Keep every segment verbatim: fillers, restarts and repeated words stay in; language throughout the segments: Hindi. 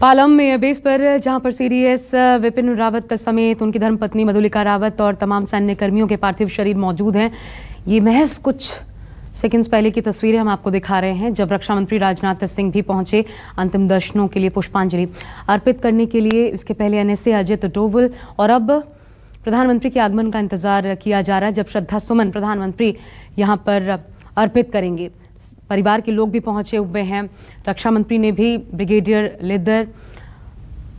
पालम एयरबेस पर जहां पर सीडीएस बिपिन रावत समेत उनकी धर्मपत्नी मधुलिका रावत और तमाम सैन्य कर्मियों के पार्थिव शरीर मौजूद हैं। ये महज कुछ सेकंड्स पहले की तस्वीरें हम आपको दिखा रहे हैं जब रक्षा मंत्री राजनाथ सिंह भी पहुंचे अंतिम दर्शनों के लिए, पुष्पांजलि अर्पित करने के लिए। इसके पहले N S A Ajit Doval और अब प्रधानमंत्री के आगमन का इंतजार किया जा रहा है जब श्रद्धा सुमन प्रधानमंत्री यहाँ पर अर्पित करेंगे। परिवार के लोग भी पहुंचे हुए हैं। रक्षा मंत्री ने भी ब्रिगेडियर लिद्दर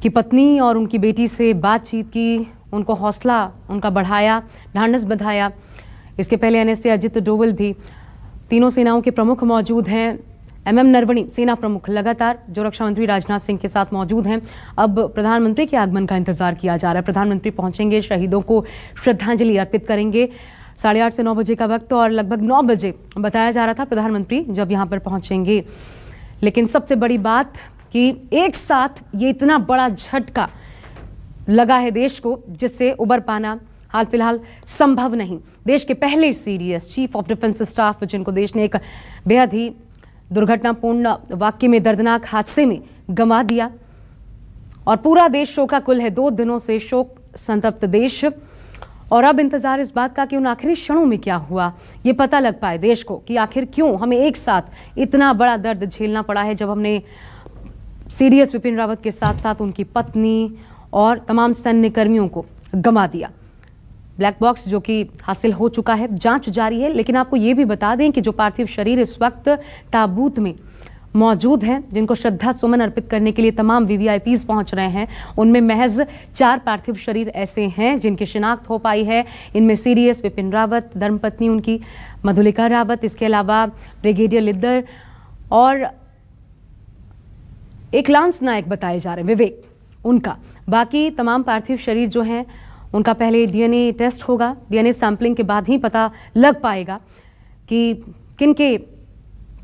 की पत्नी और उनकी बेटी से बातचीत की, उनको हौसला उनका बढ़ाया, ढांढस बंधाया। इसके पहले N S A Ajit Doval भी, तीनों सेनाओं के प्रमुख मौजूद हैं। एम एम नरवणे सेना प्रमुख लगातार जो रक्षा मंत्री राजनाथ सिंह के साथ मौजूद हैं। अब प्रधानमंत्री के आगमन का इंतजार किया जा रहा है। प्रधानमंत्री पहुंचेंगे, शहीदों को श्रद्धांजलि अर्पित करेंगे। साढ़े आठ से नौ बजे का वक्त और लगभग नौ बजे बताया जा रहा था प्रधानमंत्री जब यहाँ पर पहुँचेंगे। लेकिन सबसे बड़ी बात कि एक साथ ये इतना बड़ा झटका लगा है देश को, जिससे उबर पाना हाल फिलहाल संभव नहीं। देश के पहले C D S chief of defence staff, जिनको देश ने एक बेहद ही दुर्घटनापूर्ण वाक्य में, दर्दनाक हादसे में गंवा दिया और पूरा देश शोकाकुल है। दो दिनों से शोक संतप्त देश, और अब इंतजार इस बात का कि उन आखिरी क्षणों में क्या हुआ, ये पता लग पाए देश को कि आखिर क्यों हमें एक साथ इतना बड़ा दर्द झेलना पड़ा है। जब हमने C D S Bipin Rawat के साथ साथ उनकी पत्नी और तमाम सैन्य कर्मियों को गंवा दिया। ब्लैक बॉक्स जो कि हासिल हो चुका है, जांच जारी है। लेकिन आपको ये भी बता दें कि जो पार्थिव शरीर इस वक्त ताबूत में मौजूद हैं, जिनको श्रद्धा सुमन अर्पित करने के लिए तमाम वी वी आई पीज़ पहुंच रहे हैं, उनमें महज चार पार्थिव शरीर ऐसे हैं जिनकी शिनाख्त हो पाई है। इनमें C D S Bipin Rawat, धर्मपत्नी उनकी मधुलिका रावत, इसके अलावा ब्रिगेडियर लिद्दर और एक लांस नायक बताए जा रहे हैं विवेक उनका। बाकी तमाम पार्थिव शरीर जो हैं उनका पहले डी एन ए टेस्ट होगा। डी एन ए सैम्पलिंग के बाद ही पता लग पाएगा कि किनके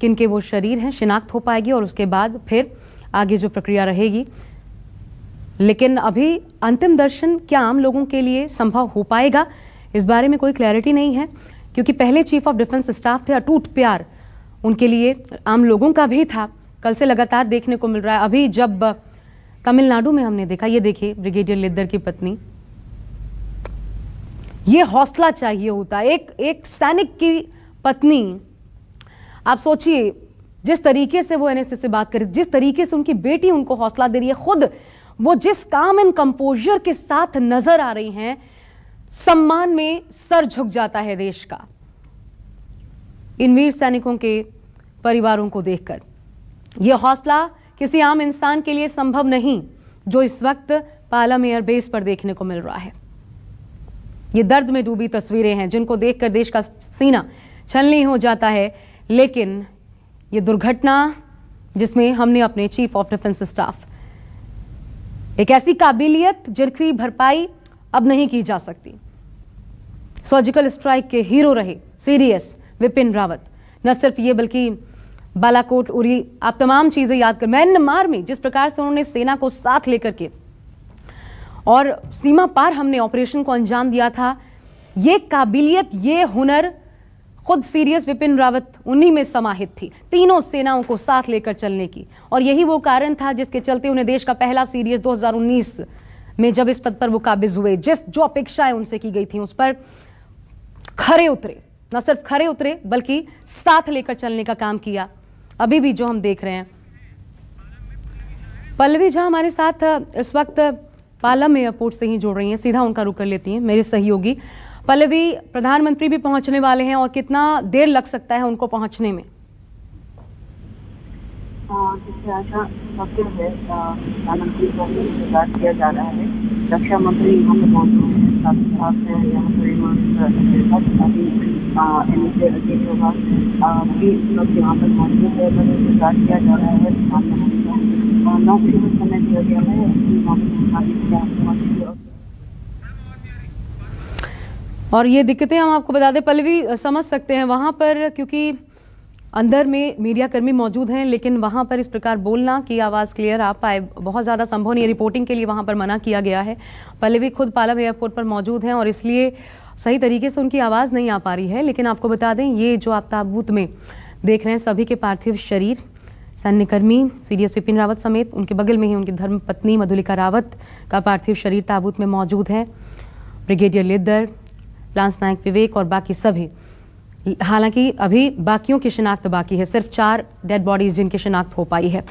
किनके वो शरीर हैं, शिनाख्त हो पाएगी और उसके बाद फिर आगे जो प्रक्रिया रहेगी। लेकिन अभी अंतिम दर्शन क्या आम लोगों के लिए संभव हो पाएगा, इस बारे में कोई क्लैरिटी नहीं है, क्योंकि पहले चीफ ऑफ डिफेंस स्टाफ थे। अटूट प्यार उनके लिए आम लोगों का भी था, कल से लगातार देखने को मिल रहा है। अभी जब तमिलनाडु में हमने देखा, ये देखिए ब्रिगेडियर लिद्दर की पत्नी, ये हौसला चाहिए होता है एक एक सैनिक की पत्नी। आप सोचिए जिस तरीके से वो एन एस ए से बात करी, जिस तरीके से उनकी बेटी उनको हौसला दे रही है, खुद वो जिस काम एंड कंपोजर के साथ नजर आ रही हैं, सम्मान में सर झुक जाता है देश का इन वीर सैनिकों के परिवारों को देखकर। यह हौसला किसी आम इंसान के लिए संभव नहीं जो इस वक्त पालम एयरबेस पर देखने को मिल रहा है। ये दर्द में डूबी तस्वीरें हैं जिनको देखकर देश का सीना छलनी हो जाता है। लेकिन ये दुर्घटना जिसमें हमने अपने चीफ ऑफ डिफेंस स्टाफ, एक ऐसी काबिलियत जिसकी भरपाई अब नहीं की जा सकती। सर्जिकल स्ट्राइक के हीरो रहे C D S Bipin Rawat, न सिर्फ ये बल्कि बालाकोट, उरी, आप तमाम चीजें याद कर, म्यांमार में जिस प्रकार से उन्होंने सेना को साथ लेकर के और सीमा पार हमने ऑपरेशन को अंजाम दिया था, ये काबिलियत, ये हुनर खुद C D S Bipin Rawat उन्हीं में समाहित थी, तीनों सेनाओं को साथ लेकर चलने की। और यही वो कारण था जिसके चलते उन्हें देश का पहला सी डी एस दो हज़ार उन्नीस में जब इस पद पर वो काबिज हुए, जिस जो अपेक्षाएं उनसे की गई थी उस पर खरे उतरे, न सिर्फ खरे उतरे बल्कि साथ लेकर चलने का काम किया। अभी भी जो हम देख रहे हैं, पल्लवी झा हमारे साथ इस वक्त पालम एयरपोर्ट से ही जुड़ रही हैं, सीधा उनका रुक कर लेती हैं मेरे सहयोगी। पल्लवी, प्रधानमंत्री भी पहुंचने वाले हैं और कितना देर लग सकता है उनको पहुंचने में? प्रधानमंत्री को इंतजार किया जा रहा है, रक्षा मंत्री यहाँ पे मौजूद हैं, साथ साथ यहाँ पर मौजूद है, इंतजार किया जा रहा है। नौ बजे तक समय दिया गया है। और ये दिक्कतें हम आपको बता दें पल्लवी, समझ सकते हैं वहाँ पर, क्योंकि अंदर में मीडियाकर्मी मौजूद हैं, लेकिन वहाँ पर इस प्रकार बोलना कि आवाज़ क्लियर आ पाए बहुत ज़्यादा संभव नहीं है। रिपोर्टिंग के लिए वहाँ पर मना किया गया है। पल्लवी खुद पालम एयरपोर्ट पर मौजूद हैं और इसलिए सही तरीके से उनकी आवाज़ नहीं आ पा रही है। लेकिन आपको बता दें, ये जो आप ताबूत में देख रहे हैं सभी के पार्थिव शरीर सैन्य कर्मी सीडीएस बिपिन रावत समेत उनके बगल में ही उनकी धर्मपत्नी मधुलिका रावत का पार्थिव शरीर ताबूत में मौजूद है। ब्रिगेडियर लिद्दर, लांस नायक विवेक और बाकी सभी, हालांकि अभी बाकियों की शिनाख्त बाकी है, सिर्फ चार डेड बॉडीज जिनकी शिनाख्त हो पाई है।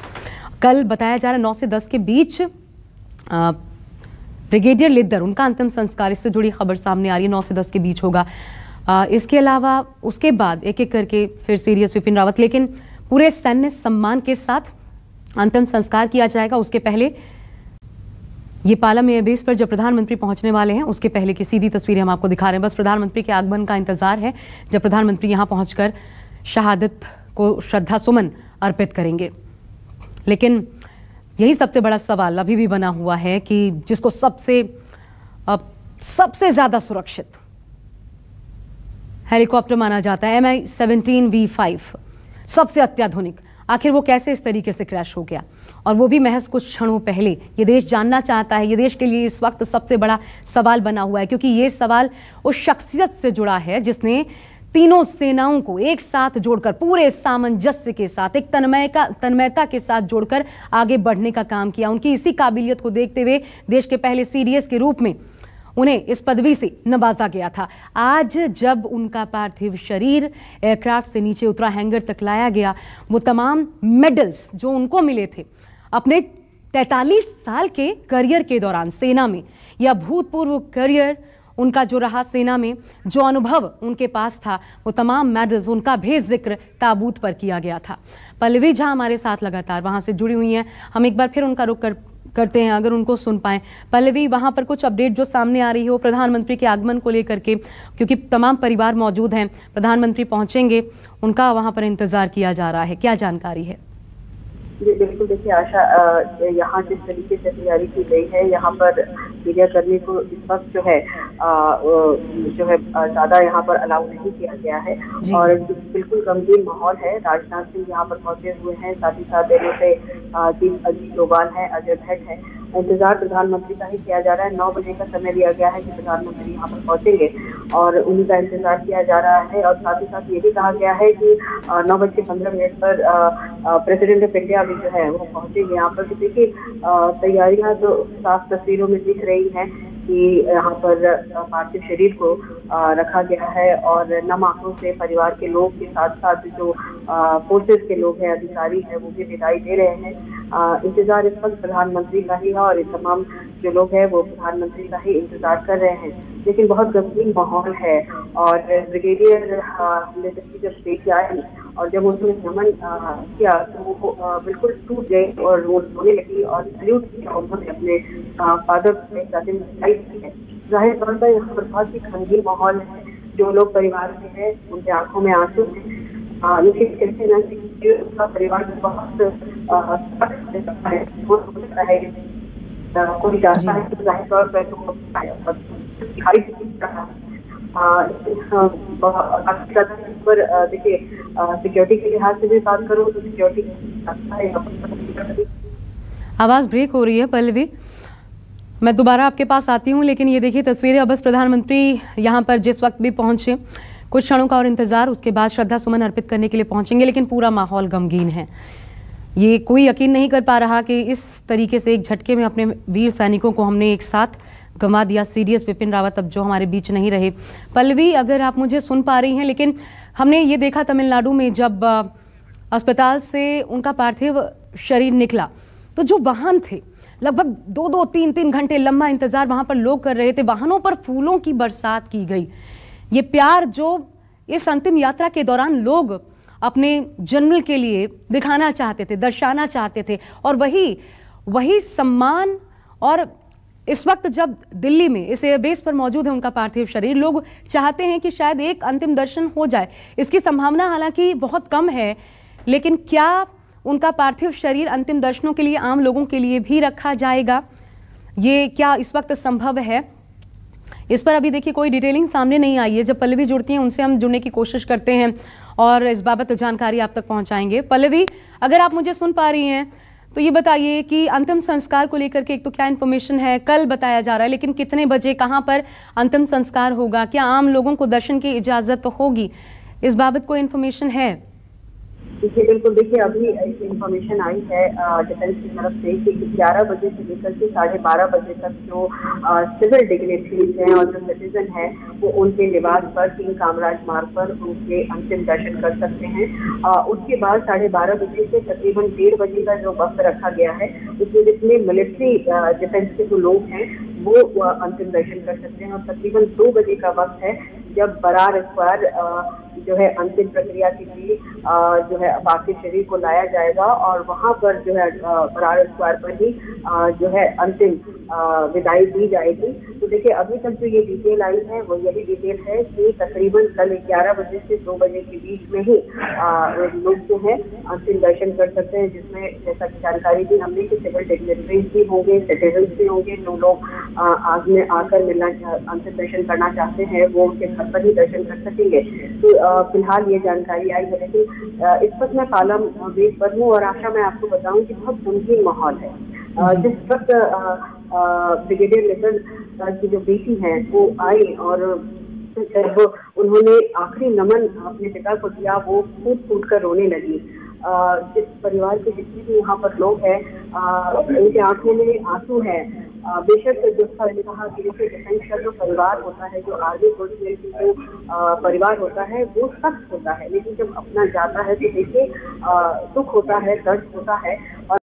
कल बताया जा रहा है नौ से दस के बीच आ, ब्रिगेडियर लिद्दर उनका अंतिम संस्कार, इससे जुड़ी खबर सामने आ रही है, नौ से दस के बीच होगा। आ, इसके अलावा उसके बाद एक एक करके फिर सीडीएस बिपिन रावत लेकिन पूरे सैन्य सम्मान के साथ अंतिम संस्कार किया जाएगा। उसके पहले ये पालम एयरबेस पर जब प्रधानमंत्री पहुंचने वाले हैं उसके पहले की सीधी तस्वीरें हम आपको दिखा रहे हैं। बस प्रधानमंत्री के आगमन का इंतजार है, जब प्रधानमंत्री यहां पहुंचकर शहादत को श्रद्धा सुमन अर्पित करेंगे। लेकिन यही सबसे बड़ा सवाल अभी भी बना हुआ है कि जिसको सबसे सबसे ज्यादा सुरक्षित हेलीकॉप्टर माना जाता है M I seventeen V five, सबसे अत्याधुनिक, आखिर वो कैसे इस तरीके से क्रैश हो गया, और वो भी महज कुछ क्षणों पहले। ये देश जानना चाहता है, ये देश के लिए इस वक्त सबसे बड़ा सवाल बना हुआ है, क्योंकि ये सवाल उस शख्सियत से जुड़ा है जिसने तीनों सेनाओं को एक साथ जोड़कर पूरे सामंजस्य के साथ, एक तन्मय का तन्मयता के साथ जोड़कर आगे बढ़ने का काम किया। उनकी इसी काबिलियत को देखते हुए देश के पहले सीडीएस के रूप में उन्हें इस पदवी से नवाजा गया था। आज जब उनका पार्थिव शरीर एयरक्राफ्ट से नीचे उतरा, हैंगर तक लाया गया, वो तमाम मेडल्स जो उनको मिले थे अपने तैंतालीस साल के करियर के दौरान सेना में, या भूतपूर्व करियर उनका जो रहा सेना में, जो अनुभव उनके पास था, वो तमाम मेडल्स, उनका भी जिक्र ताबूत पर किया गया था। पल्लवी झा हमारे साथ लगातार वहाँ से जुड़ी हुई हैं, हम एक बार फिर उनका रुख कर करते हैं, अगर उनको सुन पाएं। पल्लवी, वहाँ पर कुछ अपडेट जो सामने आ रही हो प्रधानमंत्री के आगमन को लेकर के, क्योंकि तमाम परिवार मौजूद हैं, प्रधानमंत्री पहुँचेंगे, उनका वहाँ पर इंतजार किया जा रहा है, क्या जानकारी है? जी बिल्कुल, देखिए आशा, यहाँ जिस तरीके से तैयारी की गई है, यहाँ पर मीडियाकर्मी को इस वक्त जो है आ, जो है ज़्यादा यहाँ पर अलाउ नहीं किया गया है और बिल्कुल गंभीर माहौल है। राजनाथ सिंह यहाँ पर पहुंचे हुए हैं, साथ ही साथ देने से अजित डोभाल हैं, अजय भट्ट हैं। इंतजार प्रधानमंत्री का ही किया जा रहा है। नौ बजे का समय दिया गया है कि प्रधानमंत्री यहाँ पर पहुंचेंगे और उन्हीं का इंतजार किया जा रहा है। और साथ ही साथ ये भी कहा गया है कि नौ बज के पंद्रह मिनट पर प्रेसिडेंट ऑफ इंडिया भी जो है वो पहुंचेंगे यहाँ पर। देखिए तैयारियां तो साफ तस्वीरों में दिख रही हैं कि यहाँ पर पार्थिव शरीर को रखा गया है और नम आंखों से परिवार के लोग के साथ साथ जो फोर्सेस के लोग हैं, अधिकारी हैं, वो भी विदाई दे रहे हैं। इंतजार इस वक्त प्रधानमंत्री का ही है और ये तमाम जो लोग हैं वो प्रधानमंत्री का ही इंतजार कर रहे हैं, लेकिन बहुत गंभीर माहौल है। और ब्रिगेडियर लिद्दर की जब स्टेज आई और जब उन्होंने नमन किया तो वो बिल्कुल टूट गए और वो रोने लगी और सल्यूट किया उन्होंने अपने फादर को। जाहिर तौर पर यहाँ पर बहुत ही गंभीर माहौल है, जो लोग परिवार में हैं उनके आंखों में आंसू हैं, लेकिन कहते ना कि उसका परिवार बहुत है, वो सोचता है कोई रास्ता है तो जाहिर तौर पर तो दिखाई रहा है। पर देखिए सिक्योरिटी के लिहाज से भी बात करूँ तो सिक्योरिटी, आवाज़ ब्रेक हो रही है पल्लवी, मैं दोबारा आपके पास आती हूँ, लेकिन ये देखिए तस्वीरें। अब बस प्रधानमंत्री यहाँ पर जिस वक्त भी पहुँचे, कुछ क्षणों का और इंतज़ार, उसके बाद श्रद्धा सुमन अर्पित करने के लिए पहुँचेंगे, लेकिन पूरा माहौल गमगीन है। ये कोई यकीन नहीं कर पा रहा कि इस तरीके से एक झटके में अपने वीर सैनिकों को हमने एक साथ गंवा दिया। सीडीएस बिपिन रावत अब जो हमारे बीच नहीं रहे। पल्लवी, अगर आप मुझे सुन पा रही हैं, लेकिन हमने ये देखा तमिलनाडु में जब अस्पताल से उनका पार्थिव शरीर निकला तो जो वाहन थे, लगभग दो दो तीन तीन घंटे लंबा इंतज़ार वहाँ पर लोग कर रहे थे, वाहनों पर फूलों की बरसात की गई। ये प्यार जो इस अंतिम यात्रा के दौरान लोग अपने जनरल के लिए दिखाना चाहते थे, दर्शाना चाहते थे, और वही वही सम्मान। और इस वक्त जब दिल्ली में इस एयरबेस पर मौजूद है उनका पार्थिव शरीर, लोग चाहते हैं कि शायद एक अंतिम दर्शन हो जाए। इसकी संभावना हालांकि बहुत कम है, लेकिन क्या उनका पार्थिव शरीर अंतिम दर्शनों के लिए आम लोगों के लिए भी रखा जाएगा, ये क्या इस वक्त संभव है? इस पर अभी देखिए कोई डिटेलिंग सामने नहीं आई है। जब पल्लवी जुड़ती हैं उनसे हम जुड़ने की कोशिश करते हैं और इस बाबत जानकारी आप तक पहुंचाएंगे। पल्लवी, अगर आप मुझे सुन पा रही हैं तो ये बताइए कि अंतिम संस्कार को लेकर के एक तो क्या इन्फॉर्मेशन है, कल बताया जा रहा है, लेकिन कितने बजे, कहां पर अंतिम संस्कार होगा, क्या आम लोगों को दर्शन की इजाज़त तो होगी, इस बाबत कोई इन्फॉर्मेशन है? जी बिल्कुल। देखिए अभी इंफॉर्मेशन आई है डिफेंस की तरफ से कि ग्यारह बजे से लेकर के साढ़े बारह बजे तक जो सिविल डिग्नेटरीज हैं और जो सिटीजन हैं वो उनके निवास पर सिंग कामराज मार्ग पर उनके अंतिम दर्शन कर सकते हैं। उसके बाद साढ़े बारह बजे से तकरीबन डेढ़ बजे का जो वक्त रखा गया है उसमें जितने मिलिट्री डिफेंस के जो लोग हैं वो अंतिम दर्शन कर सकते हैं। और तकरीबन दो बजे का वक्त है जब बरार स्क्वायर जो है अंतिम प्रक्रिया के लिए जो है पार्थिव शरीर को लाया जाएगा और वहां पर जो है बरार स्क्वायर पर ही जो है अंतिम विदाई दी जाएगी। तो देखिए अभी तक जो ये डिटेल आई है वो यही डिटेल है कि तकरीबन कल ग्यारह बजे से दो बजे के बीच में ही लोग जो है अंतिम दर्शन कर सकते हैं, जिसमें जैसा की जानकारी दी हमने कि सिविल डिग्नेटरीज भी होंगे, सिटीजन भी होंगे, जो लोग आग में आकर मिलना अंतिम दर्शन करना चाहते हैं वो उनके घर पर ही दर्शन कर सकेंगे। तो फिलहाल ये जानकारी आई है। लेकिन इस वक्त मैं पालम एयरबेस पर हूँ और आशा मैं आपको बताऊं कि बहुत गमगीन माहौल है। जिस वक्त ब्रिगेडियर लिद्दर की जो बेटी है वो आई और वो उन्होंने आखिरी नमन अपने पिता को दिया वो फूट फूट कर रोने लगी। जिस परिवार के जितने भी यहाँ पर लोग हैं उनके आंखों में आंसू है। बेशक जिसका मैंने कहा कि जैसे डिफेंस का जो परिवार होता है, जो आर्मी फोर्स जो परिवार होता है वो सख्त होता है, लेकिन जब अपना जाता है तो देखिए दुख होता है, दर्द होता है। और